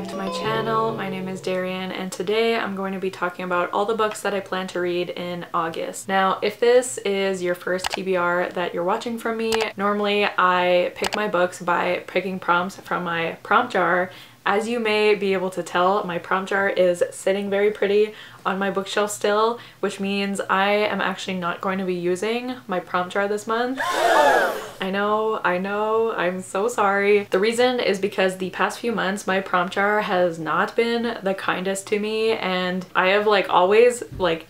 back to my channel. My name is Darian and today I'm going to be talking about all the books that I plan to read in August. Now if this is your first TBR that you're watching from me, normally I pick my books by picking prompts from my prompt jar. As you may be able to tell, my prompt jar is sitting very pretty on my bookshelf still, which means I am actually not going to be using my prompt jar this month. I know, I'm so sorry. The reason is because the past few months my prompt jar has not been the kindest to me, and I have always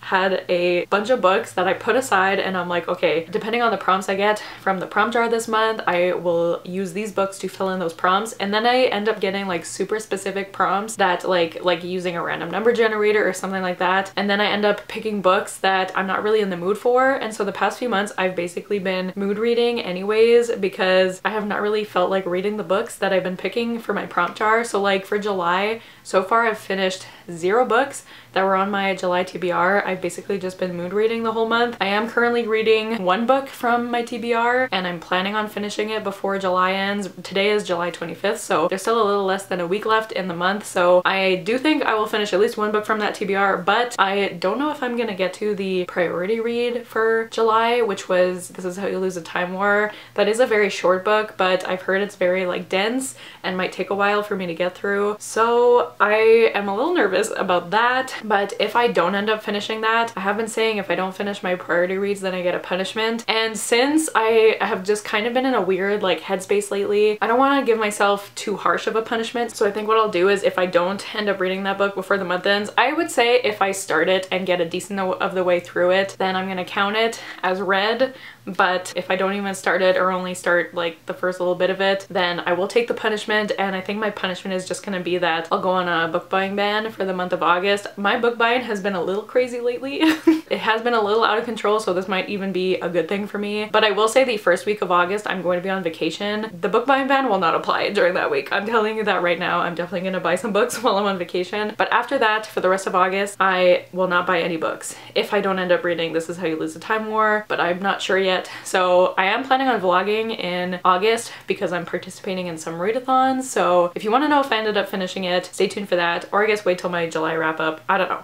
had a bunch of books that I put aside and I'm like, okay, depending on the prompts I get from the prompt jar this month, I will use these books to fill in those prompts, and then I end up getting super specific prompts that like using a random number generator or something like that, and then I end up picking books that I'm not really in the mood for. And so the past few months I've basically been mood reading anyways, because I have not really felt like reading the books that I've been picking for my prompt jar. So like for July so far I've finished 0 books that were on my July TBR. I've basically just been mood reading the whole month. I am currently reading 1 book from my TBR and I'm planning on finishing it before July ends. Today is July 25th, so there's still a little less than a week left in the month, so I do think I will finish at least 1 book from that TBR, but I don't know if I'm gonna get to the priority read for July, which was This Is How You Lose a Time War. That is a very short book, but I've heard it's very dense and might take a while for me to get through, so I am a little nervous about that. But if I don't end up finishing that, I have been saying if I don't finish my priority reads then I get a punishment, and since I have just kind of been in a weird headspace lately, I don't want to give myself too harsh of a punishment. So I think what I'll do is if I don't end up reading that book before the month ends, I would say if I start it and get a decent of the way through it, then I'm gonna count it as read. But if I don't even start it or only start the first little bit of it, then I will take the punishment. And I think my punishment is just gonna be that I'll go on a book buying ban for the month of August. My book buying has been a little crazy lately. It has been a little out of control, so this might even be a good thing for me. But I will say the first week of August I'm going to be on vacation. The book buying ban will not apply during that week. I'm telling you that right now. I'm definitely gonna buy some books while I'm on vacation, but after that for the rest of August I will not buy any books if I don't end up reading This Is How You Lose a Time War, but I'm not sure yet. So I am planning on vlogging in August because I'm participating in some readathons, so if you want to know if I ended up finishing it, stay tuned for that, or I guess wait till my July wrap up. I don't know,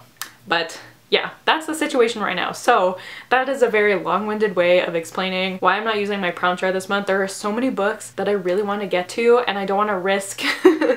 but yeah, that's the situation right now. So that is a very long-winded way of explaining why I'm not using my prompt jar this month. There are so many books that I really want to get to and I don't want to risk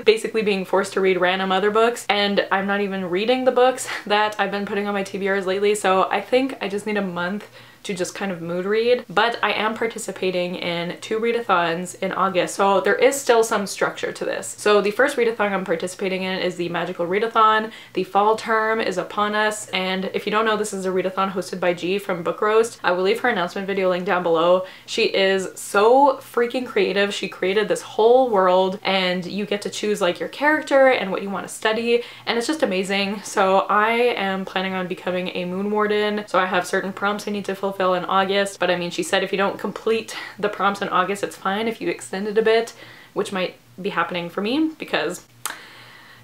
basically being forced to read random other books, and I'm not even reading the books that I've been putting on my TBRs lately, so I think I just need a month to just kind of mood read. But I am participating in 2 readathons in August, so there is still some structure to this. So the first readathon I'm participating in is the Magical Readathon. The fall term is upon us, and if you don't know, this is a readathon hosted by G from Book Roast. I will leave her announcement video link down below. She is so freaking creative. She created this whole world and you get to choose your character and what you want to study, and it's just amazing. So I am planning on becoming a Moon Warden, so I have certain prompts I need to fulfill in August. But I mean, she said if you don't complete the prompts in August it's fine if you extend it a bit, which might be happening for me because,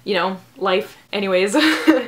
you know, life. Anyways,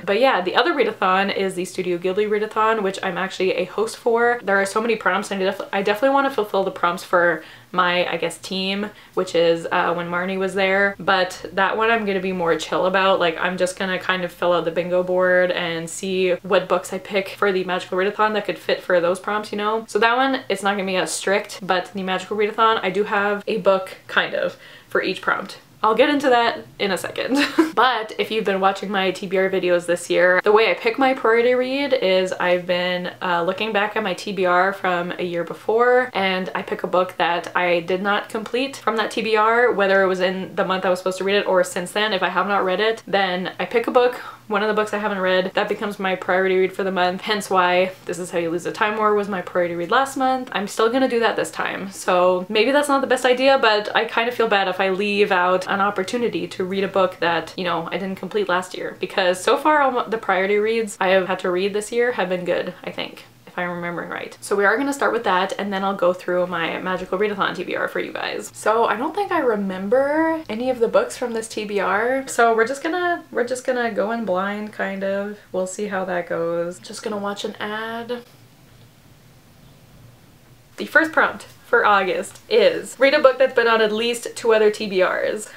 but yeah, the other readathon is the Studio Ghibli readathon, which I'm actually a host for. There are so many prompts and I definitely want to fulfill the prompts for my, I guess, team, which is When Marnie Was There, but that one I'm gonna be more chill about. I'm just gonna kind of fill out the bingo board and see what books I pick for the Magical Readathon that could fit for those prompts, you know? So that one, it's not gonna be as strict, but the Magical Readathon, I do have a book, kind of, for each prompt. I'll get into that in a second. But if you've been watching my TBR videos this year, the way I pick my priority read is I've been looking back at my TBR from a year before, and I pick a book that I did not complete from that TBR, whether it was in the month I was supposed to read it or since then. If I have not read it, then I pick a book, one of the books I haven't read, that becomes my priority read for the month, hence why This Is How You Lose a Time War was my priority read last month. I'm still gonna do that this time, so maybe that's not the best idea, but I kind of feel bad if I leave out an opportunity to read a book that, you know, I didn't complete last year, because so far all the priority reads I have had to read this year have been good, I think, if I'm remembering right. So we are going to start with that, and then I'll go through my Magical Readathon TBR for you guys. So I don't think I remember any of the books from this TBR, so we're just gonna go in blind, kind of. We'll see how that goes. Just gonna watch an ad. The first prompt for August is read a book that's been on at least 2 other TBRs.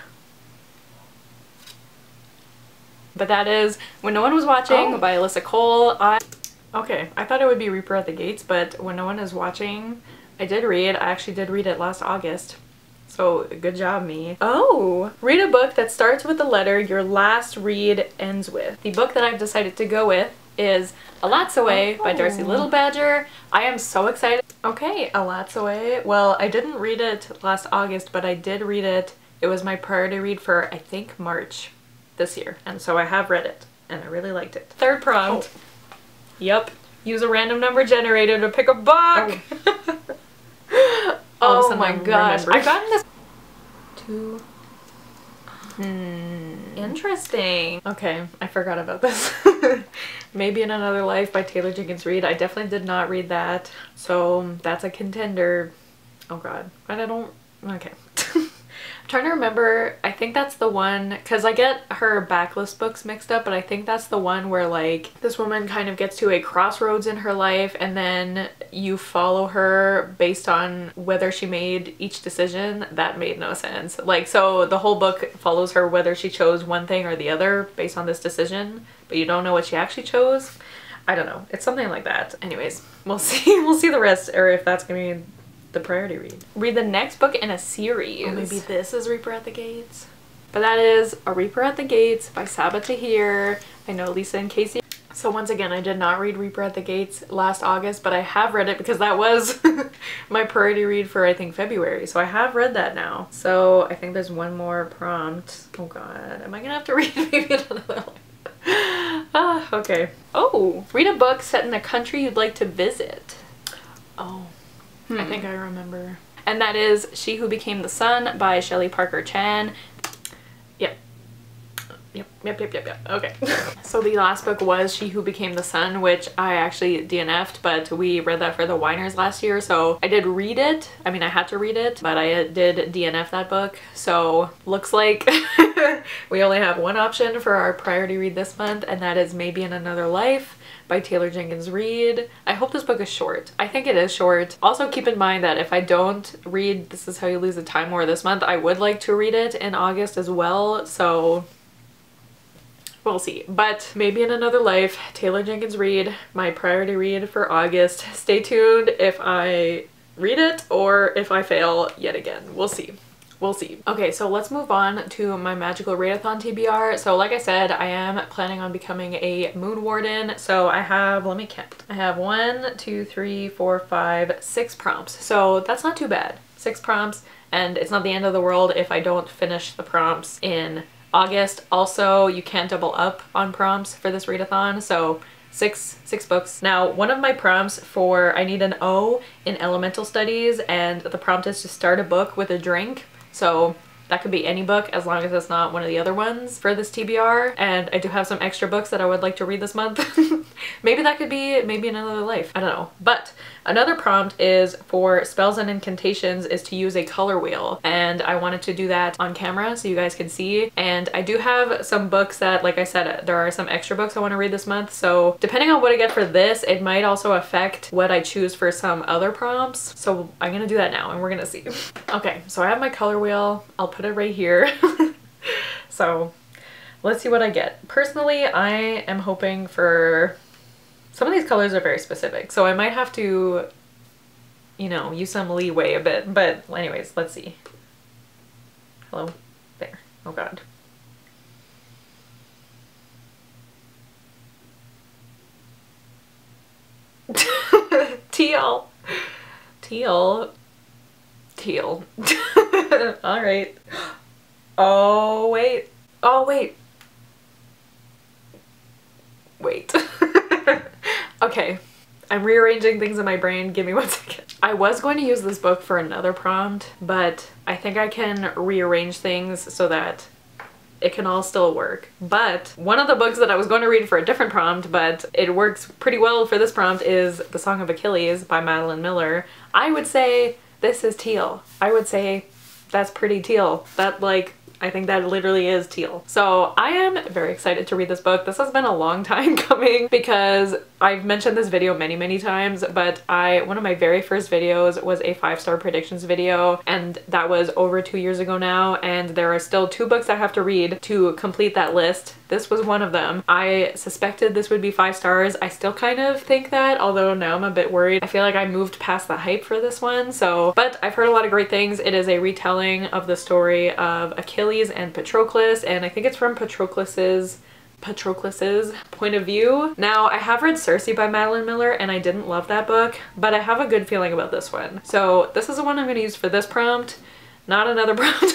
But that is When No One Was Watching by Alyssa Cole. Okay, I thought it would be Reaper at the Gates, but When No One Is Watching, I did read. I actually did read it last August. So good job, me. Oh! Read a book that starts with the letter your last read ends with. The book that I've decided to go with is Elatsoe by Darcy Little Badger. I am so excited. Okay, Elatsoe. Well, I didn't read it last August, but I did read it. It was my priority read for, I think, March this year. And so I have read it, and I really liked it. Third prompt. Oh. Yep. Use a random number generator to pick a book! Oh my gosh, I've gotten this interesting. Okay, I forgot about this. Maybe in Another Life by Taylor Jenkins Reid. I definitely did not read that, so that's a contender. Oh god, but I don't, okay. I'm trying to remember, I think that's the one, because I get her backlist books mixed up, but I think that's the one where like this woman kind of gets to a crossroads in her life and then you follow her based on whether she made each decision. That made no sense. Like, so the whole book follows her whether she chose one thing or the other based on this decision, but you don't know what she actually chose. I don't know. It's something like that. Anyways, we'll see. We'll see the rest, or if that's gonna be the priority read. Read the next book in a series. Oh, maybe this is Reaper at the Gates. But that is A Reaper at the Gates by Saba Tahir. I know Lisa and Casey. So once again, I did not read Reaper at the Gates last August, but I have read it because that was my priority read for, I think, February. So I have read that now. So I think there's one more prompt. Oh god, am I gonna have to read Maybe Another Life? Okay. Oh, read a book set in a country you'd like to visit. Oh, I think I remember. And that is She Who Became the Sun by Shelley Parker Chan. Yep. Okay. So the last book was She Who Became the Sun, which I actually DNF'd, but we read that for the Winers last year, so I did read it. I mean, I had to read it, but I did DNF that book, so looks like we only have one option for our priority read this month, and that is Maybe in Another Life by Taylor Jenkins Reid. I hope this book is short. I think it is short. Also keep in mind that if I don't read This Is How You Lose a Time War this month, I would like to read it in August as well, so we'll see. But Maybe in Another Life, Taylor Jenkins Reid, my priority read for August. Stay tuned if I read it or if I fail yet again. We'll see. We'll see. Okay, so let's move on to my Magical Readathon TBR. So like I said, I am planning on becoming a Moon Warden. So I have, let me count. I have 6 prompts. So that's not too bad. 6 prompts, and it's not the end of the world if I don't finish the prompts in August. Also, you can't double up on prompts for this readathon, so six books. Now, one of my prompts for, I need an O in elemental studies, and the prompt is to start a book with a drink, so that could be any book as long as it's not one of the other ones for this TBR. And I do have some extra books that I would like to read this month. Maybe that could be Maybe in Another Life, I don't know. But another prompt is for spells and incantations is to use a color wheel, and I wanted to do that on camera so you guys can see. And I do have some books that, like I said, there are some extra books I want to read this month, so depending on what I get for this, it might also affect what I choose for some other prompts. So I'm gonna do that now and we're gonna see. Okay, so I have my color wheel. I'll put it right here. So let's see what I get. Personally, I am hoping for, some of these colors are very specific, so I might have to, you know, use some leeway a bit, but anyways, let's see. Hello? There. Oh god. Teal! Teal. Teal. Alright. Oh wait. Oh wait. Wait. Okay, I'm rearranging things in my brain. Give me one second. I was going to use this book for another prompt, but I think I can rearrange things so that it can all still work. But one of the books that I was going to read for a different prompt, but it works pretty well for this prompt, is The Song of Achilles by Madeline Miller. I would say this is teal. I would say that's pretty teal. That, like, I think that literally is teal. So I am very excited to read this book. This has been a long time coming because I've mentioned this video many times, but one of my very first videos was a 5-star predictions video, and that was over 2 years ago now, and there are still 2 books I have to read to complete that list. This was one of them. I suspected this would be 5 stars. I still kind of think that, although now I'm a bit worried. I feel like I moved past the hype for this one, so, but I've heard a lot of great things. It is a retelling of the story of Achilles and Patroclus, and I think it's from Patroclus's point of view. Now, I have read Circe by Madeline Miller and I didn't love that book, but I have a good feeling about this one. So this is the one I'm going to use for this prompt, not another prompt.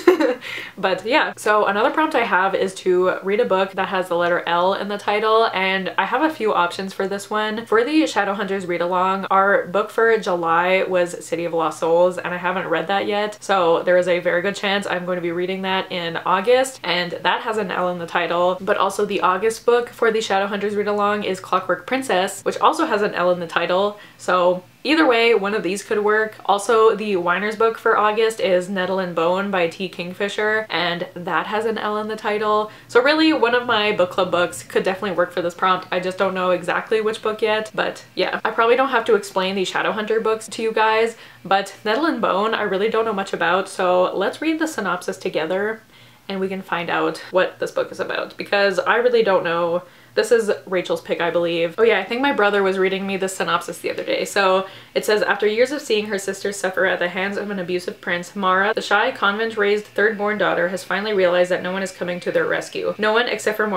But yeah, so another prompt I have is to read a book that has the letter L in the title, and I have a few options for this one. For the Shadowhunters read along, our book for July was City of Lost Souls, and I haven't read that yet, so there is a very good chance I'm going to be reading that in August, and that has an L in the title. But also the August book for the Shadowhunters read along is Clockwork Princess, which also has an L in the title, so either way, one of these could work. Also, the Weiner's book for August is Nettle and Bone by T. Kingfisher, and that has an L in the title. So really, one of my book club books could definitely work for this prompt. I just don't know exactly which book yet, but yeah. I probably don't have to explain the Shadowhunter books to you guys, but Nettle and Bone I really don't know much about, so let's read the synopsis together and we can find out what this book is about, because I really don't know. This is Rachel's pick, I believe. Oh yeah, I think my brother was reading me the synopsis the other day. So it says, after years of seeing her sister suffer at the hands of an abusive prince, Mara, the shy convent-raised third-born daughter, has finally realized that no one is coming to their rescue. No one except for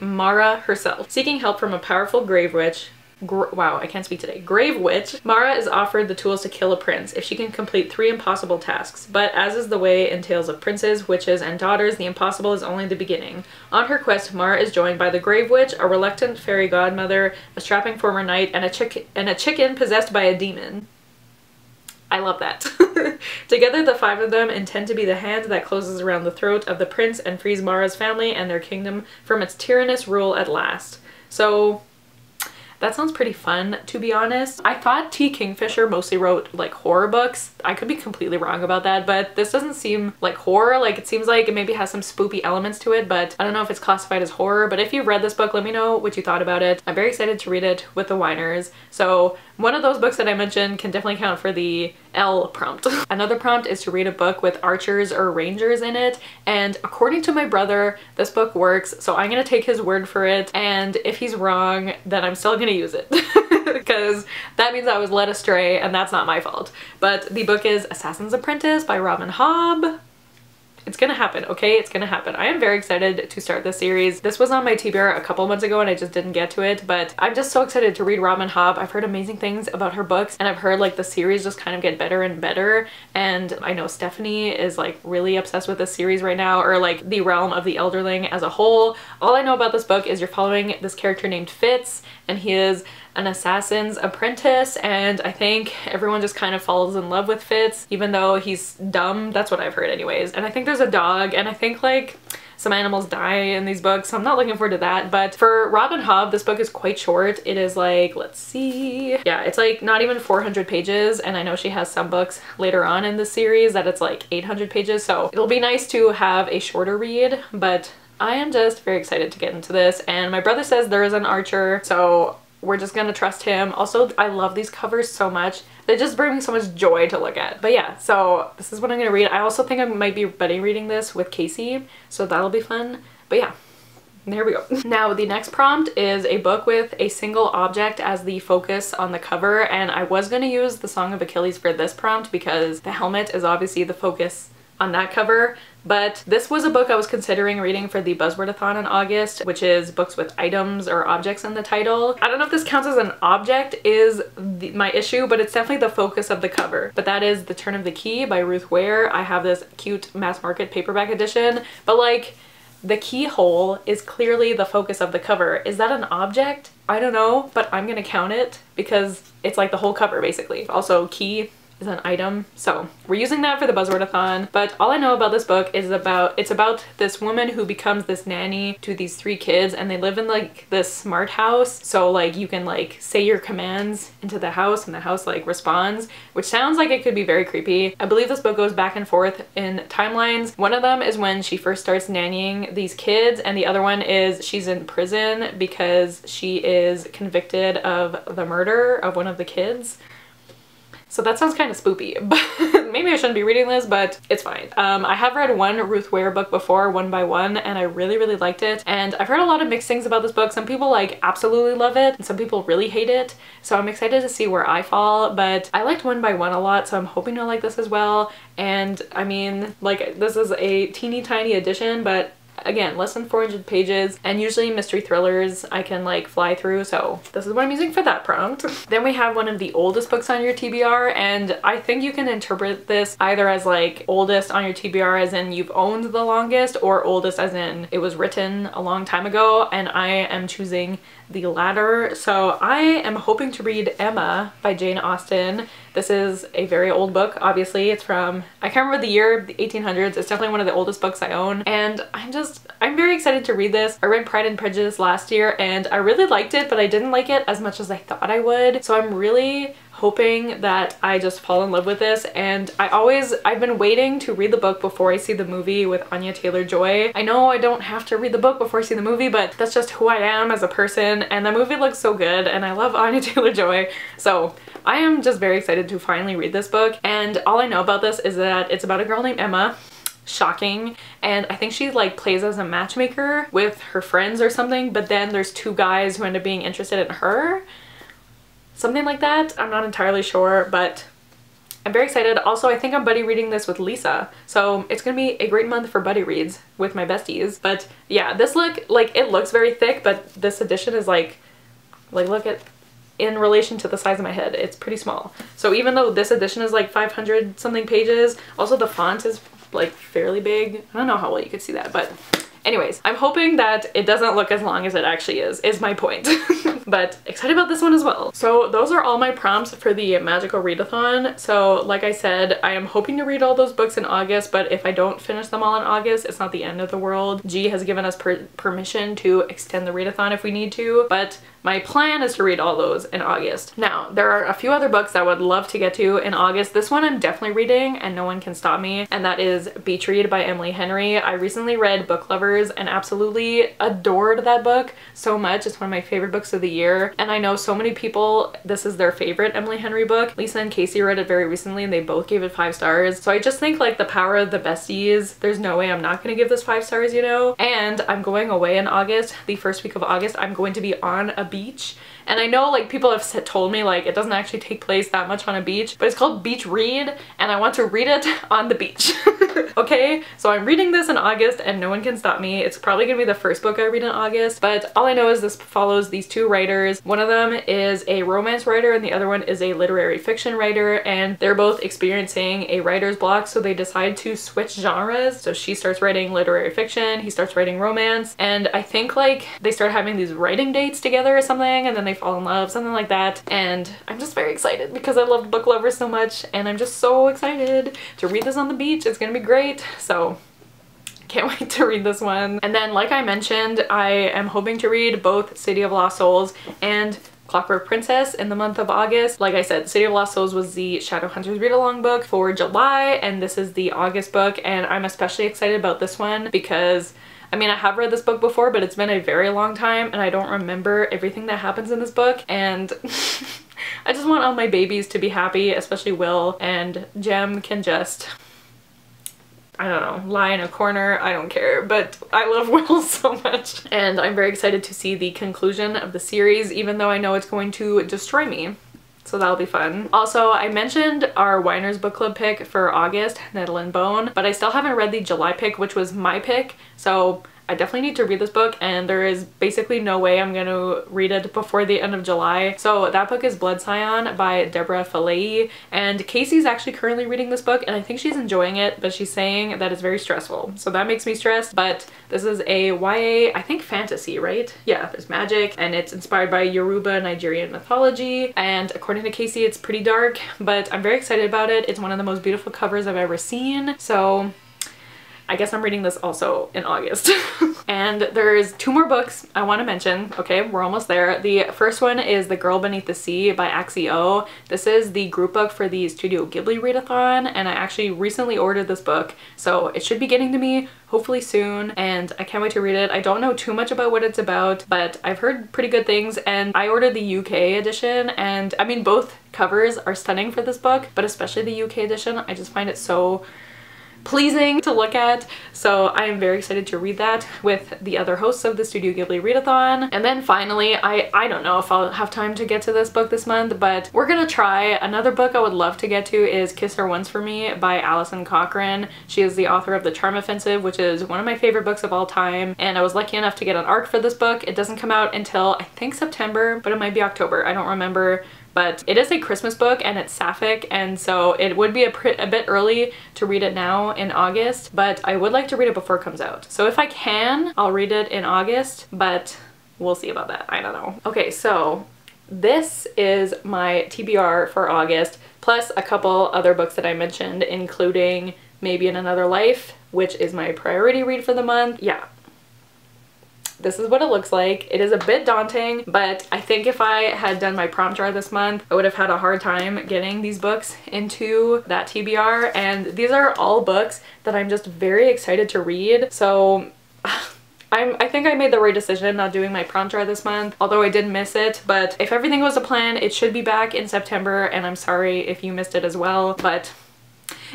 Mara herself. Seeking help from a powerful grave witch, Grave witch, Mara is offered the tools to kill a prince if she can complete 3 impossible tasks. But as is the way in tales of princes, witches, and daughters, the impossible is only the beginning. On her quest, Mara is joined by the Grave Witch, a reluctant fairy godmother, a strapping former knight, and a chicken possessed by a demon. I love that. Together, the 5 of them intend to be the hand that closes around the throat of the prince and frees Mara's family and their kingdom from its tyrannous rule at last. So that sounds pretty fun, to be honest. I thought T. Kingfisher mostly wrote like horror books. I could be completely wrong about that, but this doesn't seem like horror. Like, it seems like it maybe has some spoopy elements to it, but I don't know if it's classified as horror. But if you've read this book, let me know what you thought about it. I'm very excited to read it with the Weiners. So one of those books that I mentioned can definitely count for the L prompt. Another prompt is to read a book with archers or rangers in it, and according to my brother, this book works, so I'm gonna take his word for it, and if he's wrong, then I'm still gonna use it because that means I was led astray and that's not my fault. But the book is Assassin's Apprentice by Robin Hobb. It's gonna happen, okay? It's gonna happen. I am very excited to start this series. This was on my TBR a couple months ago and I just didn't get to it, but I'm just so excited to read Robin Hobb. I've heard amazing things about her books, and I've heard like the series just kind of get better and better, and I know Stephanie is like really obsessed with this series right now, or like the realm of the Elderling as a whole. All I know about this book is you're following this character named Fitz, and he is an assassin's apprentice, and I think everyone just kind of falls in love with Fitz, even though he's dumb. That's what I've heard anyways. And I think there's a dog, and I think like some animals die in these books, so I'm not looking forward to that. But for Robin Hobb, this book is quite short. It is like, let's see, yeah, it's like not even 400 pages, and I know she has some books later on in the series that it's like 800 pages, so it'll be nice to have a shorter read, but I am just very excited to get into this. And my brother says there is an archer, so we're just gonna trust him. Also, I love these covers so much. They just bring me so much joy to look at. But yeah, so this is what I'm gonna read. I also think I might be buddy reading this with Casey, so that'll be fun. But yeah, there we go. Now, the next prompt is a book with a single object as the focus on the cover, and I was gonna use The Song of Achilles for this prompt because the helmet is obviously the focus on that cover. But this was a book I was considering reading for the Buzzwordathon in August, which is books with items or objects in the title. I don't know if this counts as an object is my issue, but it's definitely the focus of the cover. But that is The Turn of the Key by Ruth Ware. I have this cute mass market paperback edition, but like the keyhole is clearly the focus of the cover. Is that an object? I don't know, but I'm gonna count it because it's like the whole cover basically. Also, key is an item. So we're using that for the buzzwordathon. But all I know about this book is it's about this woman who becomes this nanny to these three kids, and they live in like this smart house. So like you can like say your commands into the house and the house like responds, which sounds like it could be very creepy. I believe this book goes back and forth in timelines. One of them is when she first starts nannying these kids, and the other one is she's in prison because she is convicted of the murder of one of the kids. So that sounds kind of spoopy, but maybe I shouldn't be reading this, but it's fine. I have read one Ruth Ware book before, One by One, and I really, really liked it. And I've heard a lot of mixed things about this book. Some people like absolutely love it, and some people really hate it. So I'm excited to see where I fall, but I liked One by One a lot, so I'm hoping to like this as well. And I mean, like, this is a teeny tiny edition, but again, less than 400 pages, and usually mystery thrillers I can like fly through, so this is what I'm using for that prompt. Then we have one of the oldest books on your TBR, and I think you can interpret this either as like oldest on your TBR as in you've owned the longest, or oldest as in it was written a long time ago, and I am choosing the latter. So I am hoping to read Emma by Jane Austen. This is a very old book, obviously. It's from, I can't remember the year, the 1800s. It's definitely one of the oldest books I own, and I'm very excited to read this. I read Pride and Prejudice last year and I really liked it, but I didn't like it as much as I thought I would. So I'm really hoping that I just fall in love with this, and I've been waiting to read the book before I see the movie with Anya Taylor-Joy. I know I don't have to read the book before I see the movie, but that's just who I am as a person, and the movie looks so good and I love Anya Taylor-Joy, so I am just very excited to finally read this book. And all I know about this is that it's about a girl named Emma. Shocking. And I think she like plays as a matchmaker with her friends or something, but then there's two guys who end up being interested in her. Something like that. I'm not entirely sure, but I'm very excited. Also, I think I'm buddy reading this with Lisa, so it's gonna be a great month for buddy reads with my besties. But yeah, this look, like, it looks very thick, but this edition is like look at in relation to the size of my head, it's pretty small. So even though this edition is like 500 something pages, also the font is like fairly big. I don't know how well you could see that, but anyways, I'm hoping that it doesn't look as long as it actually is my point. But excited about this one as well. So those are all my prompts for the Magical Readathon. So like I said, I am hoping to read all those books in August, but if I don't finish them all in August, it's not the end of the world. G has given us permission to extend the readathon if we need to, but my plan is to read all those in August. Now, there are a few other books that I would love to get to in August. This one I'm definitely reading and no one can stop me, and that is Beach Read by Emily Henry. I recently read Book Lovers and absolutely adored that book so much. It's one of my favorite books of the year, and I know so many people, this is their favorite Emily Henry book. Lisa and Casey read it very recently and they both gave it 5 stars. So I just think like the power of the besties, there's no way I'm not gonna give this 5 stars, you know? And I'm going away in August, the first week of August. I'm going to be on a beach, and I know like people have told me like it doesn't actually take place that much on a beach, but it's called Beach Read and I want to read it on the beach. Okay, so I'm reading this in August and no one can stop me. It's probably gonna be the first book I read in August, but all I know is this follows these two writers. One of them is a romance writer and the other one is a literary fiction writer, and they're both experiencing a writer's block, so they decide to switch genres. So she starts writing literary fiction, he starts writing romance, and I think like they start having these writing dates together or something, and then they fall in love, something like that. And I'm just very excited because I loved Book Lovers so much, and I'm just so excited to read this on the beach. It's gonna be great, so can't wait to read this one. And then like I mentioned, I am hoping to read both City of Lost Souls and Clockwork Princess in the month of August. Like I said, City of Lost Souls was the Shadowhunters read-along book for July, and this is the August book, and I'm especially excited about this one because I mean, I have read this book before, but it's been a very long time and I don't remember everything that happens in this book, and I just want all my babies to be happy, especially Will, and Jem can just, I don't know, lie in a corner, I don't care, but I love Will so much. And I'm very excited to see the conclusion of the series, even though I know it's going to destroy me. So that'll be fun. Also, I mentioned our Winer's Book Club pick for August, Nettle and Bone, but I still haven't read the July pick, which was my pick, so I definitely need to read this book, and there is basically no way I'm going to read it before the end of July. So that book is Blood Scion by Deborah Falehi, and Casey's actually currently reading this book, and I think she's enjoying it, but she's saying that it's very stressful. So that makes me stressed, but this is a YA, I think fantasy, right? Yeah, there's magic, and it's inspired by Yoruba Nigerian mythology, and according to Casey, it's pretty dark, but I'm very excited about it. It's one of the most beautiful covers I've ever seen, so I guess I'm reading this also in August. And there's two more books I want to mention. Okay, we're almost there. The first one is The Girl Beneath the Sea by Axio. This is the group book for the Studio Ghibli readathon, and I actually recently ordered this book, so it should be getting to me hopefully soon, and I can't wait to read it. I don't know too much about what it's about, but I've heard pretty good things, and I ordered the UK edition, and I mean both covers are stunning for this book, but especially the UK edition, I just find it so pleasing to look at, so I am very excited to read that with the other hosts of the Studio Ghibli readathon. And then finally, I don't know if I'll have time to get to this book this month, but we're gonna try. Another book I would love to get to is Kiss Her Once For Me by Alison Cochran. She is the author of The Charm Offensive, which is one of my favorite books of all time, and I was lucky enough to get an ARC for this book. It doesn't come out until I think September, but it might be October, I don't remember. But it is a Christmas book and it's sapphic, and so it would be a bit early to read it now in August, but I would like to read it before it comes out. So if I can, I'll read it in August, but we'll see about that. I don't know. Okay, so this is my TBR for August, plus a couple other books that I mentioned, including Maybe in Another Life, which is my priority read for the month. Yeah. This is what it looks like. It is a bit daunting, but I think if I had done my prompt jar this month, I would have had a hard time getting these books into that TBR, and these are all books that I'm just very excited to read, so I think I made the right decision not doing my prompt jar this month, although I did miss it, but if everything goes to plan, it should be back in September, and I'm sorry if you missed it as well, but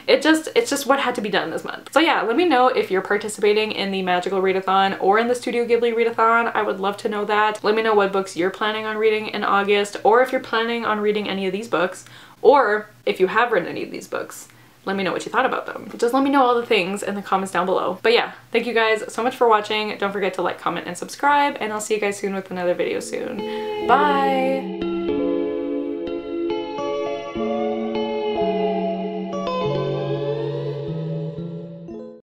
it's just what had to be done this month. So yeah, let me know if you're participating in the Magical Readathon or in the Studio Ghibli readathon. I would love to know that. Let me know what books you're planning on reading in August, or if you're planning on reading any of these books, or if you have read any of these books. Let me know what you thought about them. Just let me know all the things in the comments down below. But yeah, thank you guys so much for watching. Don't forget to like, comment, and subscribe, and I'll see you guys soon with another video soon. Bye!